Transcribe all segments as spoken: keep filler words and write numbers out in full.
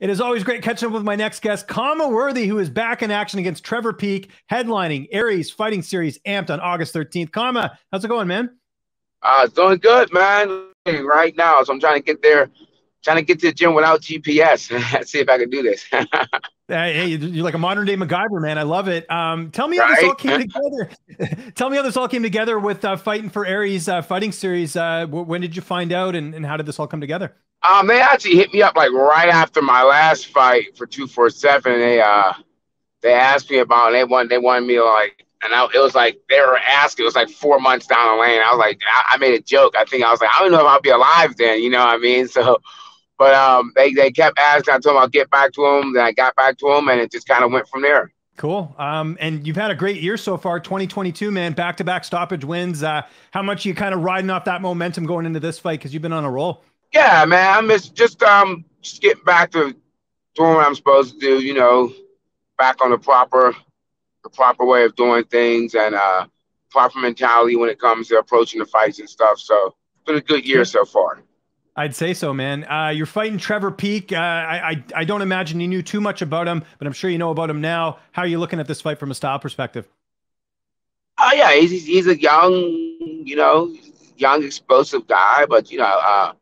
It is always great catching up with my next guest, Khama Worthy, who is back in action against Trevor Peek, headlining Aries Fighting Series Amped on August thirteenth. Khama, how's it going, man? Uh, it's going good, man. Right now, so I'm trying to get there, trying to get to the gym without G P S. Let's see if I can do this. Hey, you're like a modern day MacGyver, man. I love it. Um, tell me right? how this all came together. Tell me how this all came together with uh, fighting for Aries uh, Fighting Series. Uh, when did you find out, and, and how did this all come together? Um, they actually hit me up like right after my last fight for two forty-seven. They uh, they asked me about it. They wanted they wanted me to like, and I, it was like they were asking. It was like four months down the lane. I was like, I, I made a joke. I think I was like, I don't know if I'll be alive then. You know what I mean? So. But um, they, they kept asking. I told them I'll get back to them. Then I got back to them, and it just kind of went from there. Cool. Um, and you've had a great year so far, twenty twenty-two, man, back-to-back stoppage wins. Uh, how much are you kind of riding off that momentum going into this fight because you've been on a roll? Yeah, man. I'm just, just, um, just getting back to doing what I'm supposed to do, you know, back on the proper the proper way of doing things and uh, proper mentality when it comes to approaching the fights and stuff. So it's been a good year so far. I'd say so, man. Uh, you're fighting Trevor Peek. Uh, I, I I don't imagine you knew too much about him, but I'm sure you know about him now. How are you looking at this fight from a style perspective? Oh, yeah. He's, he's a young, you know, young, explosive guy. But, you know, uh,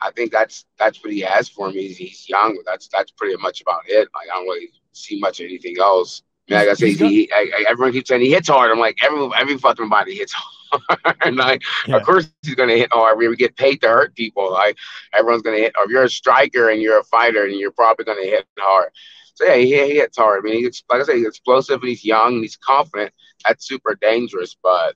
I think that's that's what he has for me. He's, he's young. That's that's pretty much about it. Like, I don't really see much of anything else. I mean, like I say, he, I, everyone keeps saying he hits hard. I'm like, every, every fucking body hits hard. And like, yeah. Of course he's gonna hit hard. We get paid to hurt people. Like everyone's gonna hit. Or if you're a striker and you're a fighter, and you're probably gonna hit hard. So yeah, he, he hits hard. I mean, he's, like I said, he's explosive and he's young and he's confident. That's super dangerous. But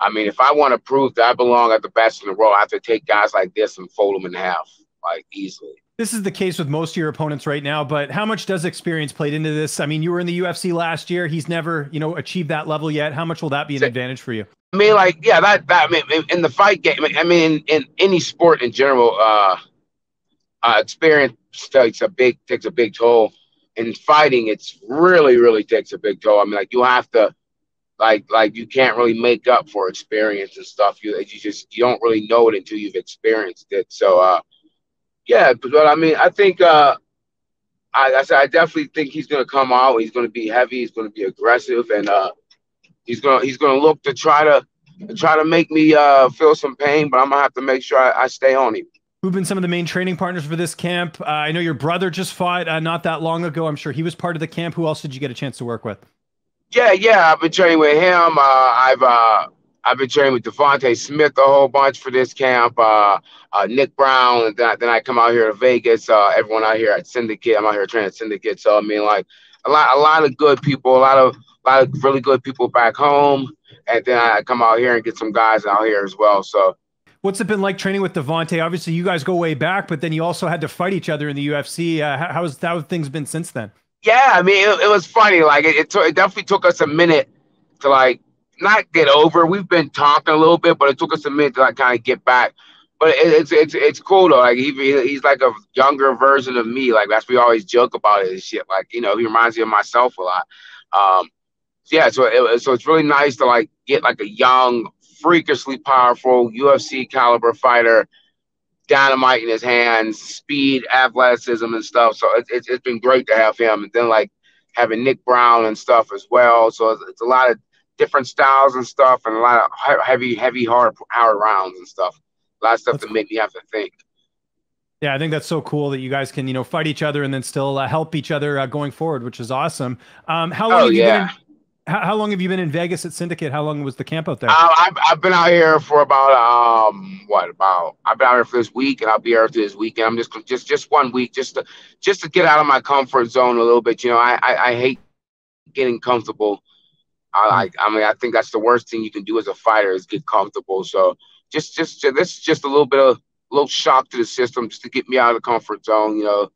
I mean, if I want to prove that I belong at the best in the world, I have to take guys like this and fold them in half, like easily. This is the case with most of your opponents right now, but how much does experience played into this? I mean, you were in the U F C last year. He's never, you know, achieved that level yet. How much will that be an so, advantage for you? I mean, like, yeah, that, that I mean, in, in the fight game, I mean, in, in any sport in general, uh, uh, experience takes a big, takes a big toll. In fighting, it's really, really takes a big toll. I mean, like, you have to, like, like you can't really make up for experience and stuff. You, you just, you don't really know it until you've experienced it. So, uh, yeah, but I mean, I think uh, I, I said I definitely think he's gonna come out. He's gonna be heavy. He's gonna be aggressive, and uh, he's gonna he's gonna look to try to, to try to make me uh, feel some pain. But I'm gonna have to make sure I, I stay on him. Who've been some of the main training partners for this camp? Uh, I know your brother just fought uh, not that long ago. I'm sure he was part of the camp. Who else did you get a chance to work with? Yeah, yeah, I've been training with him. Uh, I've. Uh, I've been training with Devonte Smith a whole bunch for this camp, uh, uh, Nick Brown, and then I, then I come out here to Vegas. Uh, everyone out here at Syndicate, I'm out here training at Syndicate. So I mean, like a lot, a lot of good people, a lot of, a lot of really good people back home, and then I come out here and get some guys out here as well. So, what's it been like training with Devonte? Obviously, you guys go way back, but then you also had to fight each other in the U F C. Uh, how, how has that how things been since then? Yeah, I mean, it, it was funny. Like it, it, it definitely took us a minute to like. Not get over. We've been talking a little bit, but it took us a minute to like kind of get back. But it, it's it's it's cool though. Like he he's like a younger version of me. Like that's what we always joke about it and shit. Like you know, he reminds me of myself a lot. Um, yeah. So it, so it's really nice to like get like a young, freakishly powerful U F C caliber fighter, dynamite in his hands, speed, athleticism, and stuff. So it's it's, it's been great to have him, and then like having Nick Brown and stuff as well. So it's, it's a lot of different styles and stuff, and a lot of heavy, heavy, hard hour rounds and stuff. A lot of stuff that's to make me have to think. Yeah, I think that's so cool that you guys can, you know, fight each other and then still uh, help each other uh, going forward, which is awesome. Um, how long? Oh, have you yeah. been in, how, how long have you been in Vegas at Syndicate? How long was the camp out there? Um, I've I've been out here for about um what about I've been out here for this week, and I'll be here for this weekend. I'm just just just one week just to just to get out of my comfort zone a little bit. You know, I I, I hate getting comfortable. I like. I mean, I think that's the worst thing you can do as a fighter is get comfortable. So just, just, this is just a little bit of a little shock to the system, just to get me out of the comfort zone. You know,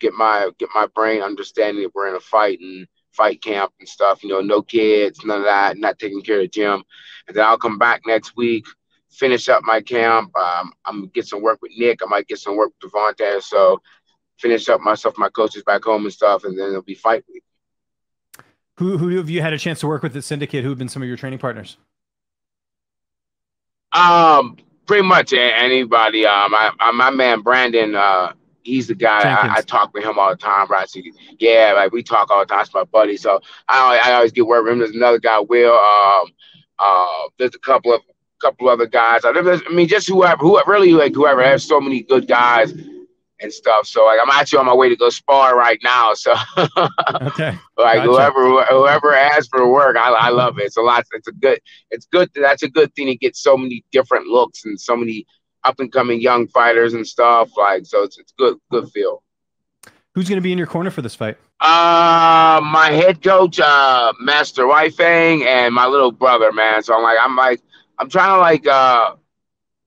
get my get my brain understanding that we're in a fight and fight camp and stuff. You know, no kids, none of that, not taking care of the gym. And then I'll come back next week, finish up my camp. Um, I'm gonna get some work with Nick. I might get some work with Devonte. So finish up myself, my coaches back home and stuff, and then it'll be fight week. Who, who have you had a chance to work with at Syndicate? Who have been some of your training partners? Um, pretty much anybody. Um, I, I, my man Brandon, uh, he's the guy. I, I talk with him all the time, right? So yeah, like we talk all the time. It's my buddy. So I I always get word with him. There's another guy, Will. Um, uh, there's a couple of couple other guys. I mean, just whoever, whoever really like whoever. I have so many good guys and stuff. So like, I'm actually on my way to go spar right now. So okay, like gotcha. whoever whoever asks for work, I I love it. It's a lot. It's a good. It's good. That's a good thing to get so many different looks and so many up and coming young fighters and stuff like so. It's it's good good feel. Who's gonna be in your corner for this fight? Uh, my head coach, uh, Master Wai Feng, and my little brother, man. So I'm like, I'm like, I'm trying to like, uh,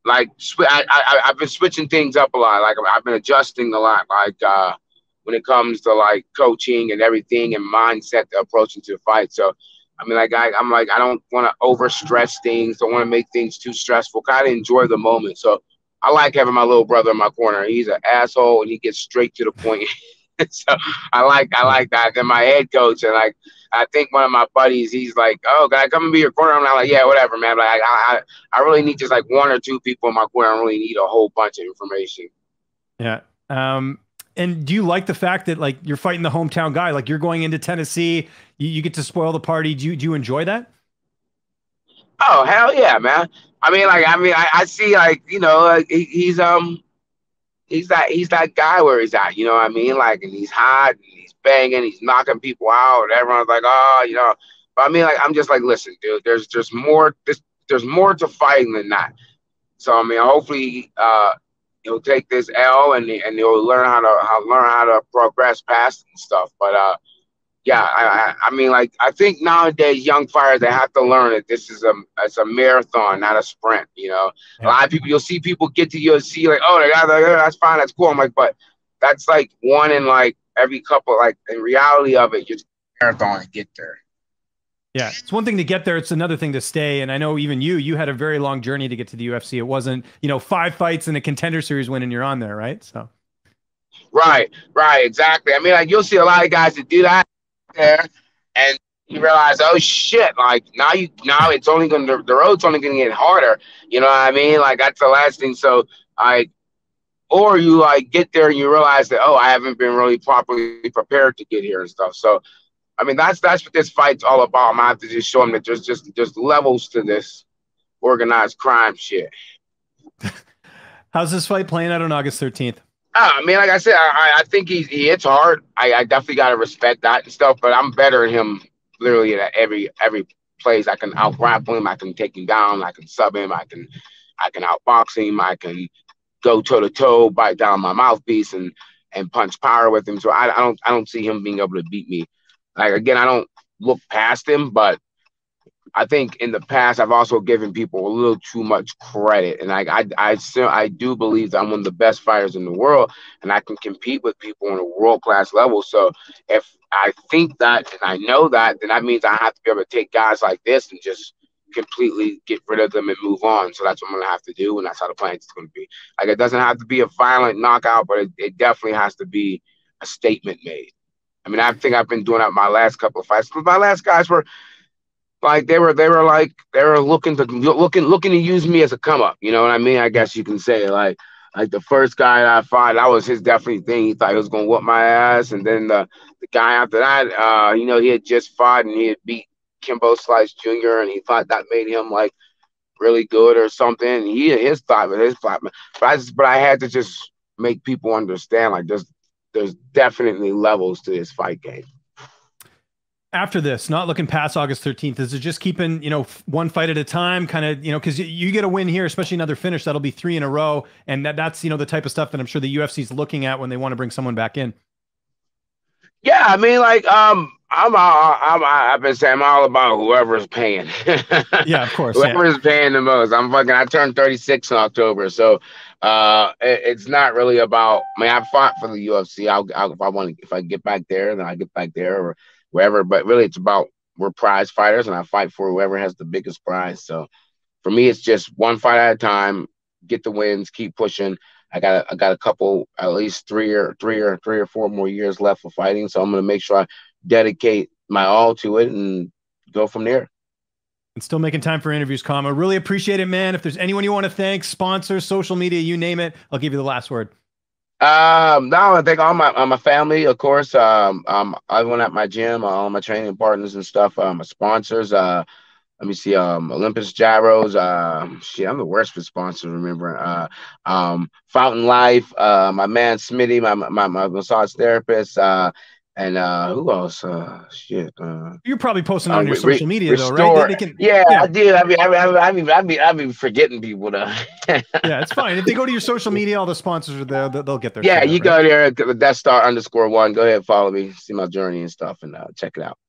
like sw I, I I've been switching things up a lot. Like I've been adjusting a lot. Like uh, when it comes to like coaching and everything and mindset to approaching to the fight. So I mean, like I, I'm like I don't want to overstress things. Don't want to make things too stressful. Kind of enjoy the moment. So I like having my little brother in my corner. He's an asshole, and he gets straight to the point. So I like, I like that. Then my head coach, and like, I think one of my buddies, he's like, "Oh, can I come and be your corner?" I'm not like, "Yeah, whatever, man." But like, I, I, I really need just like one or two people in my corner. I don't really need a whole bunch of information. Yeah. Um. And do you like the fact that like you're fighting the hometown guy? Like you're going into Tennessee, you, you get to spoil the party. Do you do you enjoy that? Oh hell yeah, man. I mean, like, I mean, I, I see, like, you know, like, he, he's, um, he's that, he's that guy where he's at, you know what I mean? Like, and he's hot, and he's banging, he's knocking people out, and everyone's like, oh, you know, but I mean, like, I'm just like, listen, dude, there's, there's more, there's, there's more to fighting than that. So, I mean, hopefully, uh, he'll take this L, and, and he'll learn how to, how, learn how to progress past and stuff, but, uh, yeah, I, I mean, like, I think nowadays young fighters, they have to learn that this is a, it's a marathon, not a sprint, you know. Yeah. A lot of people, you'll see people get to U F C like, oh, they got, that's fine, that's cool. I'm like, but that's like one in like every couple, like in reality of it, you're just a marathon and get there. Yeah, it's one thing to get there. It's another thing to stay. And I know even you, you had a very long journey to get to the U F C. It wasn't, you know, five fights and a contender series win and you're on there, right? So. Right, right, exactly. I mean, like, you'll see a lot of guys that do that. There and you realize, oh shit, like now you now it's only gonna the road's only gonna get harder, you know what I mean? Like that's the last thing. So I or you like get there and you realize that, oh, I haven't been really properly prepared to get here and stuff. So I mean that's that's what this fight's all about. I'm gonna have to just show them that there's just there's levels to this organized crime shit. How's this fight playing out on August thirteenth? Uh, I mean, like I said, I, I think he, he hits hard. I, I definitely got to respect that and stuff, but I'm better at him literally at every every place. I can out-grapple him. I can take him down. I can sub him. I can I can outbox him. I can go toe-to-toe, bite down my mouthpiece, and, and punch power with him. So I, I don't I don't see him being able to beat me. Like, again, I don't look past him, but I think in the past I've also given people a little too much credit, and I I I, still, I do believe that I'm one of the best fighters in the world, and I can compete with people on a world class level. So if I think that and I know that, then that means I have to be able to take guys like this and just completely get rid of them and move on. So that's what I'm gonna have to do, and that's how the plan is gonna be. Like, it doesn't have to be a violent knockout, but it, it definitely has to be a statement made. I mean, I think I've been doing that my last couple of fights. My last guys were. Like they were, they were like they were looking to looking looking to use me as a come up. You know what I mean? I guess you can say like like the first guy that I fought, that was his definitely thing. He thought he was gonna whoop my ass, and then the the guy after that, uh, you know, he had just fought and he had beat Kimbo Slice Junior, and he thought that made him like really good or something. And he his thought, but his thought, but I just, but I had to just make people understand like there's there's definitely levels to this fight game. After this, not looking past August thirteenth, is it just keeping, you know, one fight at a time kind of, you know, because you get a win here, especially another finish, that'll be three in a row. And that, that's, you know, the type of stuff that I'm sure the U F C is looking at when they want to bring someone back in. Yeah, I mean, like, um, I'm, I'm, I'm I've been saying I'm all about whoever's paying. Yeah, of course. Whoever's yeah. paying the most. I'm fucking, I turned thirty-six in October. So uh, it, it's not really about, I mean, I fought for the U F C. I'll, I'll if I want to, if I get back there, then I get back there or wherever, but really it's about we're prize fighters and I fight for whoever has the biggest prize. So for me, it's just one fight at a time, get the wins, keep pushing. I got, I got a couple, at least three or three or three or four more years left for fighting. So I'm going to make sure I dedicate my all to it and go from there. And still making time for interviews, Khama. Really appreciate it, man. If there's anyone you want to thank, sponsors, social media, you name it, I'll give you the last word. Um, no, I think all my uh, my family, of course. Um, um, everyone at my gym, uh, all my training partners and stuff. Uh, my sponsors. Uh, let me see. Um, Olympus Gyros. Uh, shit, I'm the worst for sponsors. Remember. Uh, um, Fountain Life. Uh, my man Smitty. My my my massage therapist. Uh, and uh, who else? Uh, shit. Uh, You're probably posting on um, your re social media restore. though, right? They, they can, yeah, yeah, I do. I mean, I mean, I mean, I mean, I mean forgetting people though. Yeah, it's fine. If they go to your social media, all the sponsors are there. They'll get their. Yeah, you up, go right? there. That's star underscore one. Go ahead, follow me. See my journey and stuff, and uh, check it out.